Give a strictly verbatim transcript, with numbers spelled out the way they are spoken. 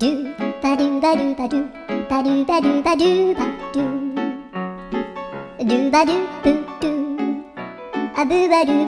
do ba do ba do ba do ba do ba do ba do ba do do ba do do do a do ba do.